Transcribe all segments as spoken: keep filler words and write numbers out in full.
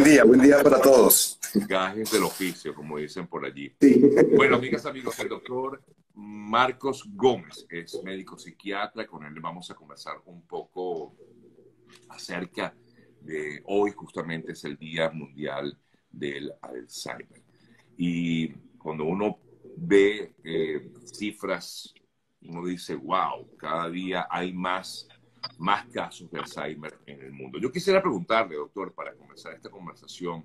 Buen día, buen día para todos. Gajes del oficio, como dicen por allí. Sí. Bueno, amigas, amigos, el doctor Marcos Gómez es médico psiquiatra. Con él vamos a conversar un poco acerca de hoy, justamente es el Día Mundial del Alzheimer. Y cuando uno ve eh, cifras, uno dice, wow, cada día hay más más casos de Alzheimer en el mundo. Yo quisiera preguntarle, doctor, para comenzar esta conversación,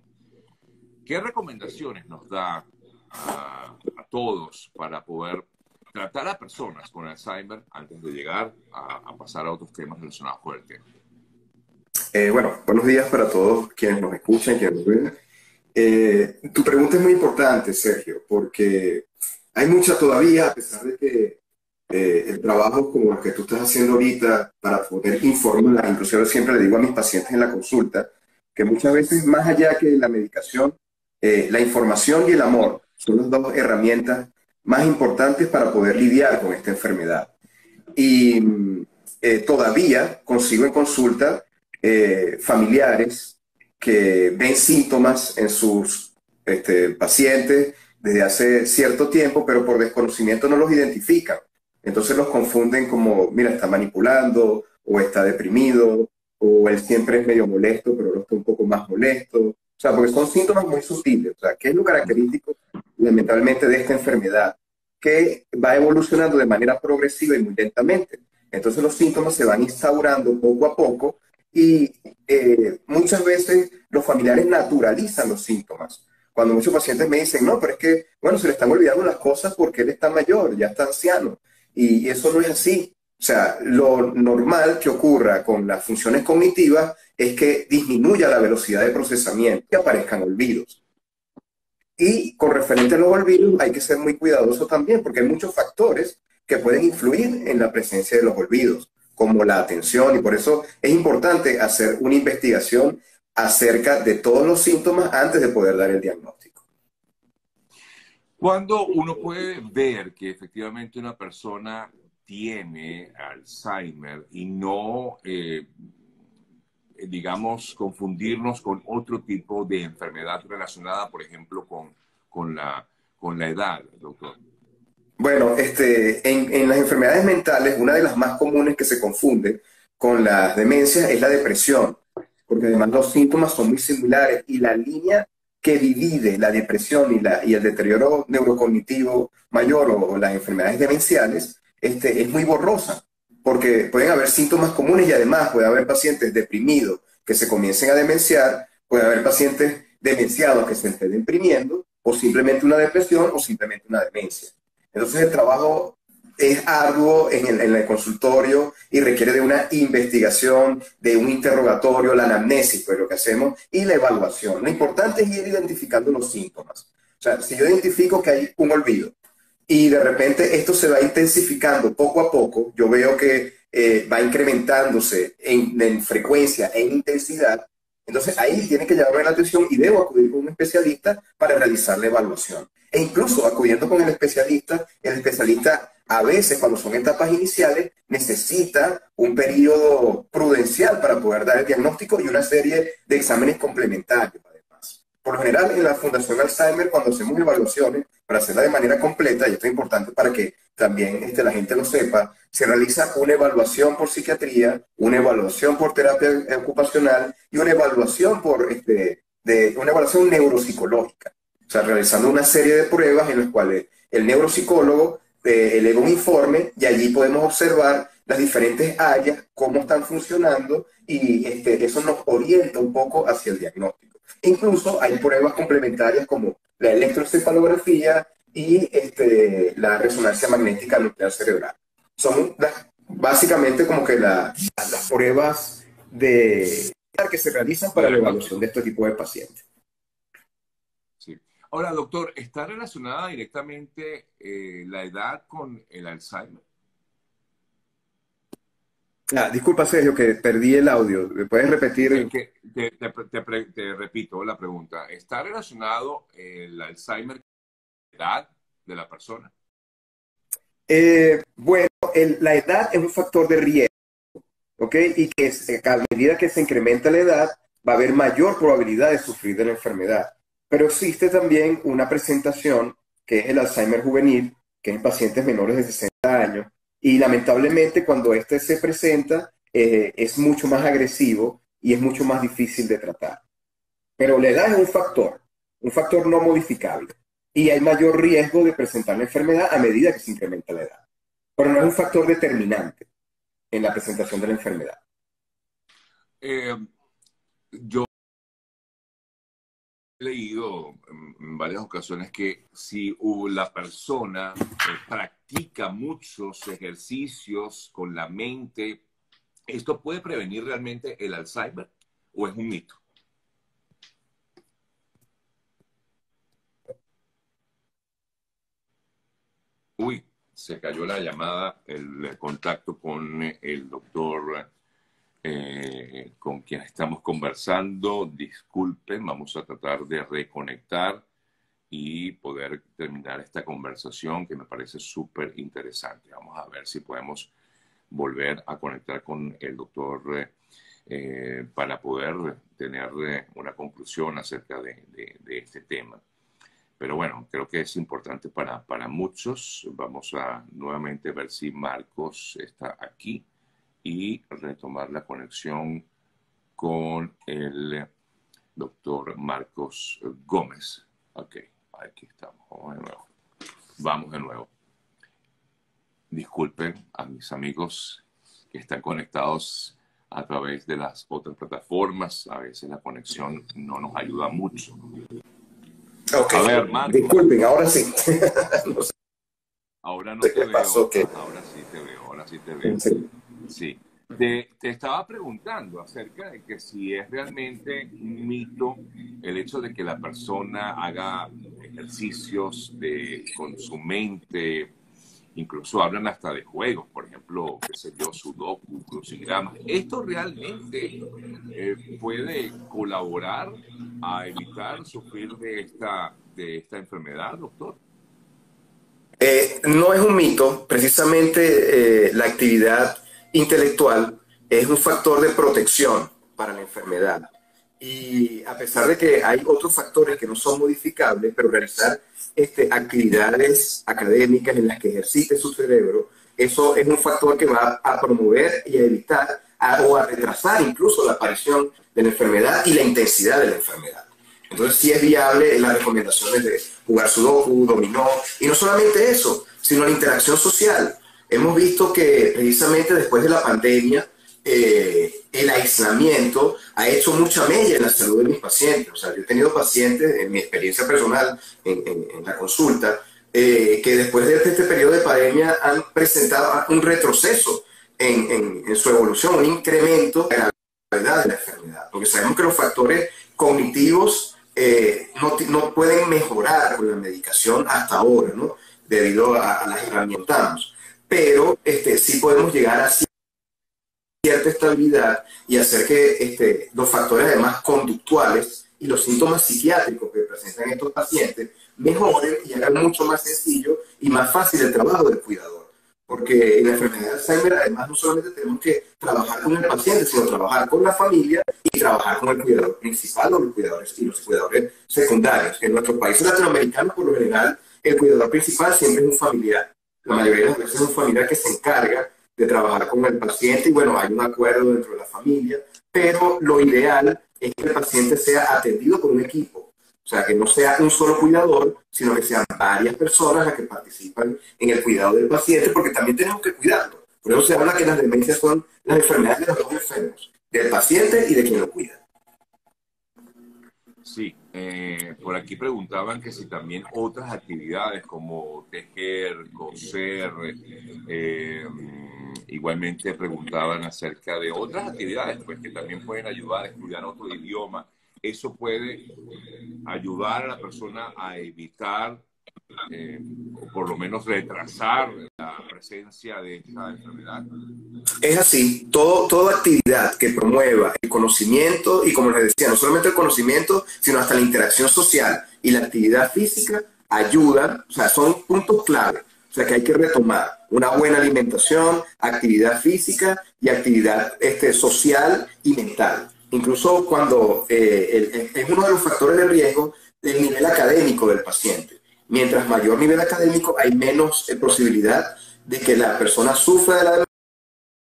¿qué recomendaciones nos da a, a todos para poder tratar a personas con Alzheimer antes de llegar a, a pasar a otros temas relacionados con el tema? Eh, bueno, buenos días para todos quienes nos escuchan, quienes nos ven. Eh, tu pregunta es muy importante, Sergio, porque hay mucha todavía, a pesar de que Eh, el trabajo como el que tú estás haciendo ahorita para poder informar, inclusive siempre le digo a mis pacientes en la consulta, que muchas veces más allá que la medicación, eh, la información y el amor son las dos herramientas más importantes para poder lidiar con esta enfermedad. Y eh, todavía consigo en consulta eh, familiares que ven síntomas en sus este, pacientes desde hace cierto tiempo, pero por desconocimiento no los identifican. Entonces los confunden como, mira, está manipulando, o está deprimido, o él siempre es medio molesto, pero ahora está un poco más molesto. O sea, porque son síntomas muy sutiles. O sea, ¿qué es lo característico, lamentablemente, de esta enfermedad? Que va evolucionando de manera progresiva y muy lentamente. Entonces los síntomas se van instaurando poco a poco y eh, muchas veces los familiares naturalizan los síntomas. Cuando muchos pacientes me dicen, no, pero es que, bueno, se le están olvidando las cosas porque él está mayor, ya está anciano. Y eso no es así. O sea, lo normal que ocurra con las funciones cognitivas es que disminuya la velocidad de procesamiento y aparezcan olvidos. Y con referente a los olvidos hay que ser muy cuidadoso también, porque hay muchos factores que pueden influir en la presencia de los olvidos, como la atención, y por eso es importante hacer una investigación acerca de todos los síntomas antes de poder dar el diagnóstico. Cuando uno puede ver que efectivamente una persona tiene Alzheimer y no, eh, digamos, confundirnos con otro tipo de enfermedad relacionada, por ejemplo, con, con, la, con la edad, doctor. Bueno, este, en, en las enfermedades mentales, una de las más comunes que se confunde con las demencias es la depresión, porque además los síntomas son muy similares y la línea que divide la depresión y, la, y el deterioro neurocognitivo mayor o, o las enfermedades demenciales, este, es muy borrosa, porque pueden haber síntomas comunes y además puede haber pacientes deprimidos que se comiencen a demenciar, puede haber pacientes demenciados que se estén deprimiendo, o simplemente una depresión o simplemente una demencia. Entonces el trabajo es arduo en el, en el consultorio y requiere de una investigación, de un interrogatorio, la anamnesis, pues lo que hacemos, y la evaluación. Lo importante es ir identificando los síntomas. O sea, si yo identifico que hay un olvido y de repente esto se va intensificando poco a poco, yo veo que eh, va incrementándose en, en frecuencia, en intensidad, entonces ahí tiene que llamarme la atención y debo acudir con un especialista para realizar la evaluación. E incluso acudiendo con el especialista, el especialista a veces, cuando son etapas iniciales, necesita un periodo prudencial para poder dar el diagnóstico y una serie de exámenes complementarios, además. Por lo general, en la Fundación Alzheimer, cuando hacemos evaluaciones, para hacerla de manera completa, y esto es importante para que también este, la gente lo sepa, se realiza una evaluación por psiquiatría, una evaluación por terapia ocupacional y una evaluación, por, este, de, una evaluación neuropsicológica. O sea, realizando una serie de pruebas en las cuales el neuropsicólogo eleva un informe y allí podemos observar las diferentes áreas, cómo están funcionando y este, eso nos orienta un poco hacia el diagnóstico. Incluso hay pruebas complementarias como la electroencefalografía y este, la resonancia magnética nuclear cerebral. Son las, básicamente como que la, las pruebas de, que se realizan para la evaluación de este tipo de pacientes. Ahora, doctor, ¿está relacionada directamente eh, la edad con el Alzheimer? Ah, disculpa, Sergio, que perdí el audio. ¿Me puedes repetir? Es que te, te, te, te repito la pregunta. ¿Está relacionado el Alzheimer con la edad de la persona? Eh, bueno, el, la edad es un factor de riesgo, ¿ok? Y que a medida que se incrementa la edad, va a haber mayor probabilidad de sufrir de la enfermedad. Pero existe también una presentación que es el Alzheimer juvenil, que es en pacientes menores de sesenta años, y lamentablemente cuando este se presenta eh, es mucho más agresivo y es mucho más difícil de tratar. Pero la edad es un factor, un factor no modificable, y hay mayor riesgo de presentar la enfermedad a medida que se incrementa la edad. Pero no es un factor determinante en la presentación de la enfermedad. Eh, yo he leído en varias ocasiones que si la persona practica muchos ejercicios con la mente, ¿esto puede prevenir realmente el Alzheimer o es un mito? Uy, se cayó la llamada, el contacto con el doctor eh, con quien estamos conversando. Disculpen, vamos a tratar de reconectar y poder terminar esta conversación que me parece súper interesante. Vamos a ver si podemos volver a conectar con el doctor eh, para poder tener una conclusión acerca de, de, de este tema. Pero bueno, creo que es importante para, para muchos. Vamos a nuevamente ver si Marcos está aquí y retomar la conexión con el doctor Marcos Gómez. Ok, aquí estamos. Vamos de nuevo. Vamos de nuevo. Disculpen a mis amigos que están conectados a través de las otras plataformas. A veces la conexión no nos ayuda mucho. Okay. A ver, Marcos. Disculpen, ahora sí. No sé. Ahora no te veo. Pasó, ¿qué? Ahora sí te veo, ahora sí te veo. Sí. Sí. Te, te estaba preguntando acerca de que si es realmente un mito el hecho de que la persona haga ejercicios de, con su mente, incluso hablan hasta de juegos, por ejemplo, qué sé yo, sudoku, crucigramas. ¿Esto realmente eh, puede colaborar a evitar sufrir de esta, de esta enfermedad, doctor? Eh, no es un mito. Precisamente eh, la actividad intelectual es un factor de protección para la enfermedad. Y a pesar de que hay otros factores que no son modificables, pero realizar este, actividades académicas en las que ejercite su cerebro, eso es un factor que va a promover y a evitar a, o a retrasar incluso la aparición de la enfermedad y la intensidad de la enfermedad. Entonces sí es viable las recomendaciones de jugar sudoku, dominó, y no solamente eso, sino la interacción social. Hemos visto que precisamente después de la pandemia, Eh, el aislamiento ha hecho mucha mella en la salud de mis pacientes. O sea, yo he tenido pacientes, en mi experiencia personal, en, en, en la consulta, eh, que después de este periodo de pandemia han presentado un retroceso en, en, en su evolución, un incremento de la gravedad de la enfermedad. Porque sabemos que los factores cognitivos eh, no, no pueden mejorar con la medicación hasta ahora, ¿no? Debido a, a las herramientas. Pero este, sí podemos llegar a cierta estabilidad y hacer que este, los factores además conductuales y los síntomas psiquiátricos que presentan estos pacientes mejoren y hagan mucho más sencillo y más fácil el trabajo del cuidador. Porque en la enfermedad de Alzheimer además no solamente tenemos que trabajar con el paciente, sino trabajar con la familia y trabajar con el cuidador principal o los cuidadores y los cuidadores secundarios. En nuestros países latinoamericanos, por lo general, el cuidador principal siempre es un familiar. La mayoría de las veces es un familiar que se encarga de trabajar con el paciente y bueno, hay un acuerdo dentro de la familia, pero lo ideal es que el paciente sea atendido por un equipo, o sea, que no sea un solo cuidador, sino que sean varias personas las que participan en el cuidado del paciente, porque también tenemos que cuidarlo. Por eso se habla que las demencias son las enfermedades de los dos enfermos, del paciente y de quien lo cuida. Sí, eh, por aquí preguntaban que si también otras actividades como tejer, coser, eh, igualmente preguntaban acerca de otras actividades pues, que también pueden ayudar a estudiar otro idioma. ¿Eso puede ayudar a la persona a evitar, eh, o por lo menos retrasar la presencia de esta enfermedad? Es así. Todo, toda actividad que promueva el conocimiento, y como les decía, no solamente el conocimiento, sino hasta la interacción social y la actividad física ayuda, o sea, son puntos clave. O sea, que hay que retomar una buena alimentación, actividad física y actividad este, social y mental. incluso cuando eh, el, es uno de los factores de riesgo del nivel académico del paciente. Mientras mayor nivel académico, hay menos eh, posibilidad de que la persona sufra de la demencia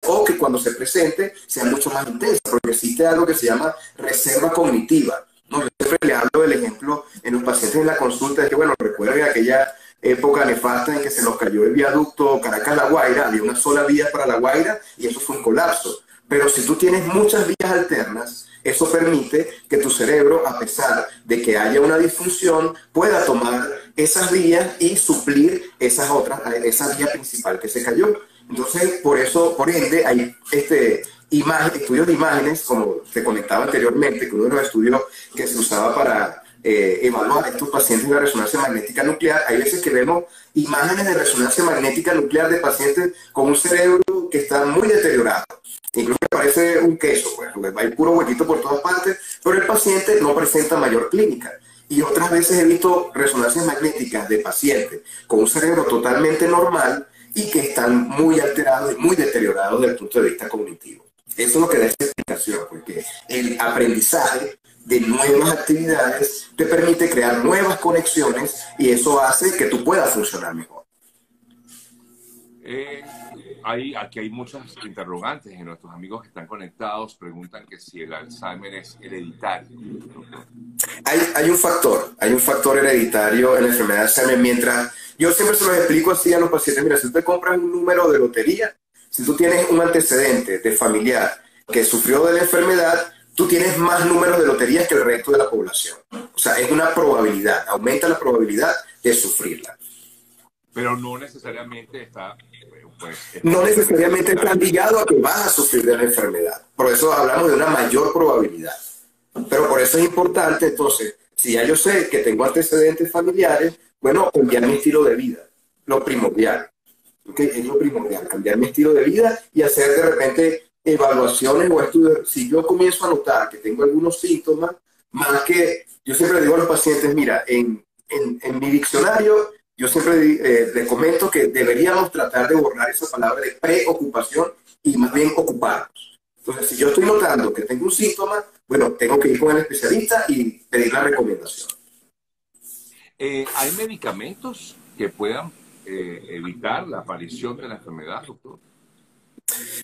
o que cuando se presente sea mucho más intensa, porque existe algo que se llama reserva cognitiva, ¿no? Yo siempre le hablo del ejemplo en los pacientes en la consulta de que, bueno, recuerden aquella época nefasta en que se nos cayó el viaducto Caracas-La Guaira, había una sola vía para La Guaira y eso fue un colapso. Pero si tú tienes muchas vías alternas, eso permite que tu cerebro, a pesar de que haya una disfunción, pueda tomar esas vías y suplir esas otras, esa vía principal que se cayó. Entonces, por eso, por ende, hay este, imagen, estudios de imágenes, como se comentaba anteriormente, que uno de los estudios que se usaba para eh, evaluar a estos pacientes de resonancia magnética nuclear, hay veces que vemos imágenes de resonancia magnética nuclear de pacientes con un cerebro que está muy deteriorado. Incluso parece un queso, pues, hay puro huequito por todas partes, pero el paciente no presenta mayor clínica. Y otras veces he visto resonancias magnéticas de pacientes con un cerebro totalmente normal y que están muy alterados y muy deteriorados desde el punto de vista cognitivo. Eso es lo que da esta explicación, porque el aprendizaje de nuevas actividades te permite crear nuevas conexiones y eso hace que tú puedas funcionar mejor. Eh... Hay, aquí hay muchas interrogantes en nuestros amigos que están conectados, preguntan que si el Alzheimer es hereditario. Hay, hay un factor, hay un factor hereditario en la enfermedad de Alzheimer. Mientras, yo siempre se los explico así a los pacientes, mira, si tú compras un número de lotería, si tú tienes un antecedente de familiar que sufrió de la enfermedad, tú tienes más números de loterías que el resto de la población. O sea, es una probabilidad, aumenta la probabilidad de sufrirla. Pero no necesariamente está... Pues, no necesariamente está ligado a que vas a sufrir de la enfermedad. Por eso hablamos de una mayor probabilidad. Pero por eso es importante, entonces, si ya yo sé que tengo antecedentes familiares, bueno, cambiar mi estilo de vida. Lo primordial. ¿Okay? Es lo primordial, cambiar mi estilo de vida y hacer de repente evaluaciones o estudios. Si yo comienzo a notar que tengo algunos síntomas, más que... Yo siempre digo a los pacientes, mira, en, en, en mi diccionario... Yo siempre eh, les comento que deberíamos tratar de borrar esa palabra de preocupación y más bien ocuparnos. Entonces, si yo estoy notando que tengo un síntoma, bueno, tengo que ir con el especialista y pedir la recomendación. Eh, ¿Hay medicamentos que puedan eh, evitar la aparición de la enfermedad, doctor?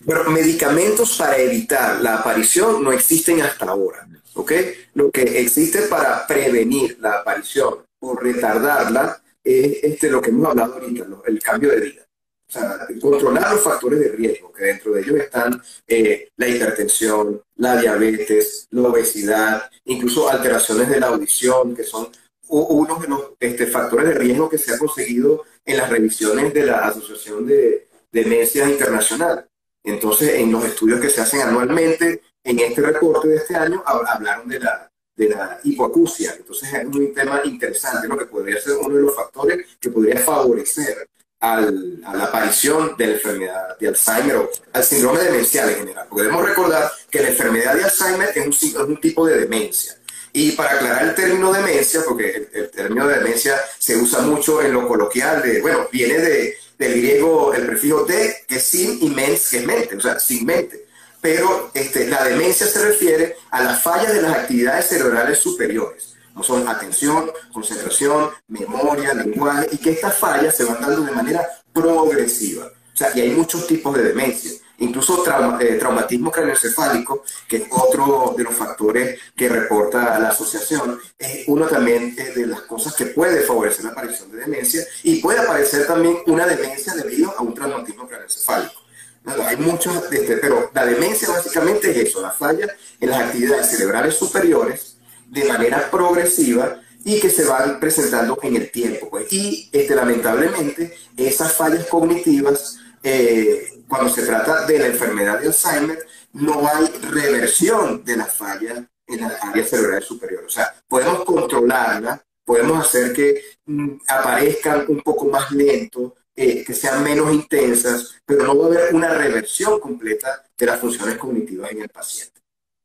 Bueno, medicamentos para evitar la aparición no existen hasta ahora, ¿ok? Lo que existe para prevenir la aparición o retardarla es este, lo que hemos hablado ahorita, el cambio de vida. O sea, controlar los factores de riesgo, que dentro de ellos están eh, la hipertensión, la diabetes, la obesidad, incluso alteraciones de la audición, que son unos de los este, factores de riesgo que se ha conseguido en las revisiones de la Asociación de Demencias Internacional. Entonces, en los estudios que se hacen anualmente, en este reporte de este año, hablaron de la... de la hipoacusia. Entonces es un tema interesante, ¿no? Que podría ser uno de los factores que podría favorecer al, a la aparición de la enfermedad de Alzheimer o al síndrome demencial en general. Podemos recordar que la enfermedad de Alzheimer es un, es un tipo de demencia. Y para aclarar el término demencia, porque el, el término de demencia se usa mucho en lo coloquial, de, bueno, viene de, del griego el prefijo de, que es sin y mens, que es mente, o sea, sin mente. Pero este, la demencia se refiere a las fallas de las actividades cerebrales superiores, como son atención, concentración, memoria, lenguaje, y que estas fallas se van dando de manera progresiva. O sea, y hay muchos tipos de demencia, incluso trauma, eh, traumatismo craneoencefálico, que es otro de los factores que reporta la asociación, es uno también eh, de las cosas que puede favorecer la aparición de demencia, y puede aparecer también una demencia debido a un traumatismo craneoencefálico. Bueno, hay muchos, este, pero la demencia básicamente es eso, la falla en las actividades cerebrales superiores de manera progresiva y que se van presentando en el tiempo. Pues. Y este, lamentablemente esas fallas cognitivas, eh, cuando se trata de la enfermedad de Alzheimer, no hay reversión de las fallas en las áreas cerebrales superiores. O sea, podemos controlarla, podemos hacer que mm, aparezcan un poco más lento, Eh, que sean menos intensas, pero no va a haber una reversión completa de las funciones cognitivas en el paciente,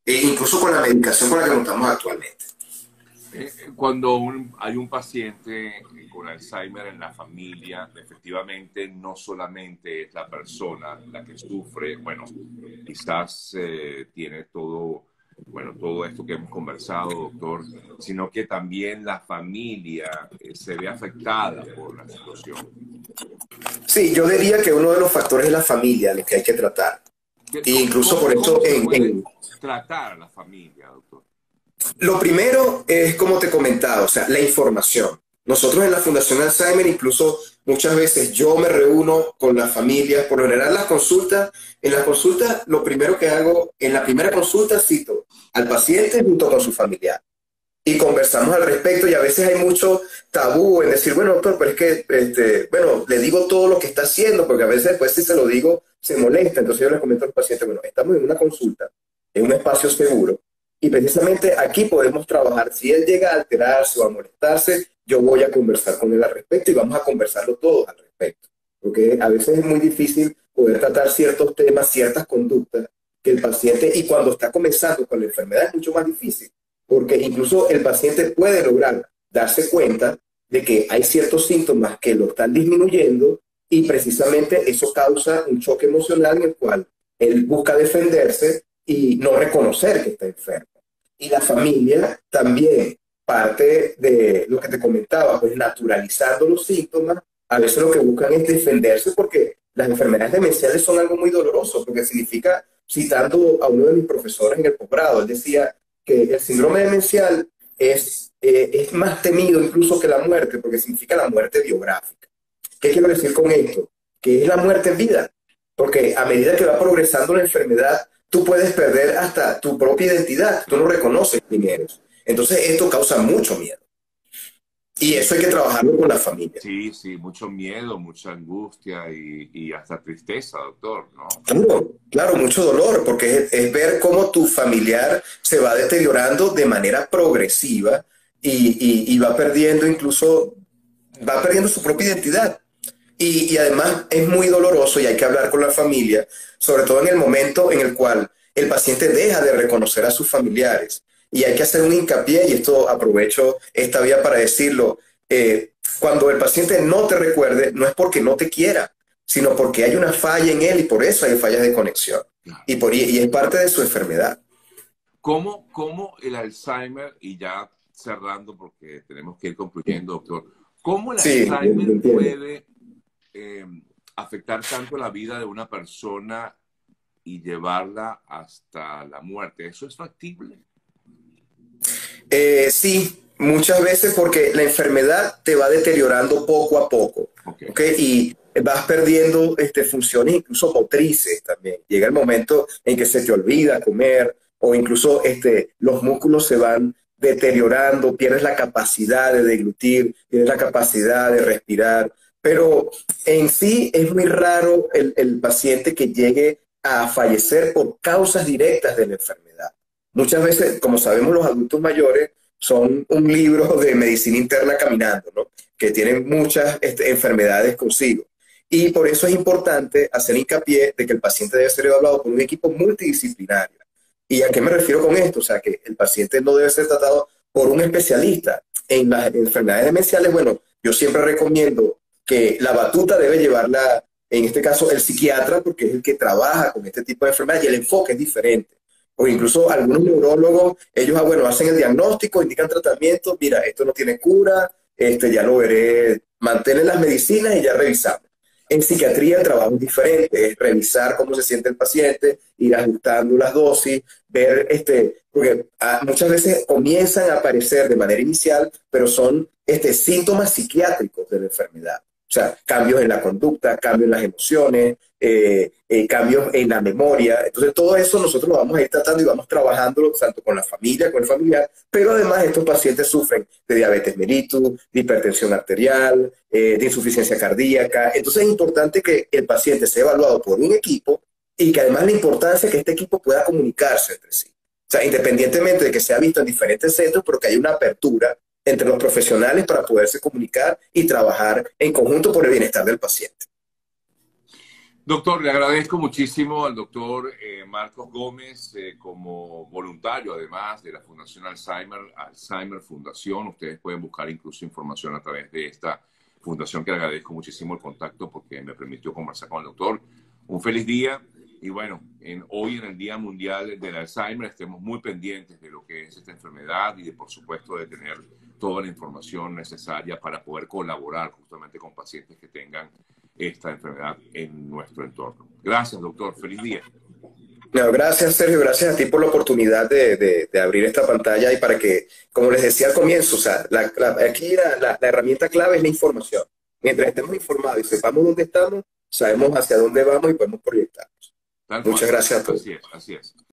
eh, incluso con la medicación con la que contamos actualmente. Eh, cuando un, hay un paciente con Alzheimer en la familia, efectivamente no solamente es la persona la que sufre, bueno, quizás eh, tiene todo bueno, todo esto que hemos conversado, doctor, sino que también la familia eh, se ve afectada por la situación. Sí, yo diría que uno de los factores es la familia, lo que hay que tratar. E incluso por esto... En, en... tratar a la familia, doctor. Lo primero es, como te comentaba, o sea, la información. Nosotros en la Fundación Alzheimer, incluso muchas veces yo me reúno con la familia, por lo general las consultas, en las consultas lo primero que hago, en la primera consulta cito al paciente junto con su familiar y conversamos al respecto, y a veces hay mucho tabú en decir, bueno doctor, pero es que, este, bueno, le digo todo lo que está haciendo, porque a veces después si se lo digo se molesta, entonces yo le comento al paciente, bueno, estamos en una consulta, en un espacio seguro, y precisamente aquí podemos trabajar, si él llega a alterarse o a molestarse, yo voy a conversar con él al respecto y vamos a conversarlo todos al respecto. Porque a veces es muy difícil poder tratar ciertos temas, ciertas conductas que el paciente, y cuando está comenzando con la enfermedad es mucho más difícil, porque incluso el paciente puede lograr darse cuenta de que hay ciertos síntomas que lo están disminuyendo y precisamente eso causa un choque emocional en el cual él busca defenderse y no reconocer que está enfermo. Y la familia también. Parte de lo que te comentaba, pues naturalizando los síntomas, a veces lo que buscan es defenderse porque las enfermedades demenciales son algo muy doloroso, porque significa, citando a uno de mis profesores en el posgrado, él decía que el síndrome demencial es, eh, es más temido incluso que la muerte, porque significa la muerte biográfica. ¿Qué quiero decir con esto? Que es la muerte en vida, porque a medida que va progresando la enfermedad, tú puedes perder hasta tu propia identidad, tú no reconoces quién eres. Entonces esto causa mucho miedo. Y eso hay que trabajarlo con la familia. Sí, sí, mucho miedo, mucha angustia y, y hasta tristeza, doctor, ¿no? Claro, claro, mucho dolor, porque es, es ver cómo tu familiar se va deteriorando de manera progresiva y, y, y va perdiendo incluso, va perdiendo su propia identidad. Y, y además es muy doloroso y hay que hablar con la familia, sobre todo en el momento en el cual el paciente deja de reconocer a sus familiares. Y hay que hacer un hincapié, y esto aprovecho esta vía para decirlo, eh, cuando el paciente no te recuerde, no es porque no te quiera, sino porque hay una falla en él y por eso hay fallas de conexión. Y, por, y es parte de su enfermedad. ¿Cómo, cómo el Alzheimer, y ya cerrando porque tenemos que ir concluyendo, doctor, cómo el sí, Alzheimer bien, bien, bien. puede eh, afectar tanto la vida de una persona y llevarla hasta la muerte? ¿Eso es factible? Eh, sí, muchas veces porque la enfermedad te va deteriorando poco a poco, okay. ¿Okay? Y vas perdiendo este, funciones incluso motrices también. Llega el momento en que se te olvida comer o incluso este, los músculos se van deteriorando, pierdes la capacidad de deglutir, pierdes la capacidad de respirar, pero en sí es muy raro el, el paciente que llegue a fallecer por causas directas de la enfermedad. Muchas veces, como sabemos, los adultos mayores son un libro de medicina interna caminando, ¿no? Que tienen muchas este, enfermedades consigo. Y por eso es importante hacer hincapié de que el paciente debe ser evaluado por un equipo multidisciplinario. ¿Y a qué me refiero con esto? O sea, que el paciente no debe ser tratado por un especialista. En las enfermedades demenciales, bueno, yo siempre recomiendo que la batuta debe llevarla, en este caso, el psiquiatra, porque es el que trabaja con este tipo de enfermedades y el enfoque es diferente. O incluso algunos neurólogos, ellos ah, bueno, hacen el diagnóstico, indican tratamiento, mira, esto no tiene cura, este, ya lo veré, manténle las medicinas y ya revisamos. En psiquiatría el trabajo es diferente, es revisar cómo se siente el paciente, ir ajustando las dosis, ver, este, porque ah, muchas veces comienzan a aparecer de manera inicial, pero son este, síntomas psiquiátricos de la enfermedad. O sea, cambios en la conducta, cambios en las emociones, eh, eh, cambios en la memoria. Entonces, todo eso nosotros lo vamos a ir tratando y vamos trabajándolo tanto con la familia, con el familiar, pero además estos pacientes sufren de diabetes mellitus, de hipertensión arterial, eh, de insuficiencia cardíaca. Entonces, es importante que el paciente sea evaluado por un equipo y que además la importancia es que este equipo pueda comunicarse entre sí. O sea, independientemente de que sea visto en diferentes centros, pero que haya una apertura entre los profesionales para poderse comunicar y trabajar en conjunto por el bienestar del paciente. Doctor, le agradezco muchísimo al doctor eh, Marcos Gómez eh, como voluntario, además, de la Fundación Alzheimer, Alzheimer Fundación. Ustedes pueden buscar incluso información a través de esta fundación, que le agradezco muchísimo el contacto porque me permitió conversar con el doctor. Un feliz día Y bueno, en, hoy en el Día Mundial del Alzheimer estemos muy pendientes de lo que es esta enfermedad y de, por supuesto, de tener toda la información necesaria para poder colaborar justamente con pacientes que tengan esta enfermedad en nuestro entorno. Gracias, doctor. Feliz día. No, gracias, Sergio. Gracias a ti por la oportunidad de, de, de abrir esta pantalla y para que, como les decía al comienzo, o sea, la, la, aquí la, la, la herramienta clave es la información. Mientras estemos informados y sepamos dónde estamos, sabemos hacia dónde vamos y podemos proyectarnos. Muchas gracias a todos. Así es, así es.